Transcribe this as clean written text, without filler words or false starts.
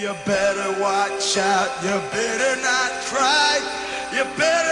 You better watch out, you better not cry, you better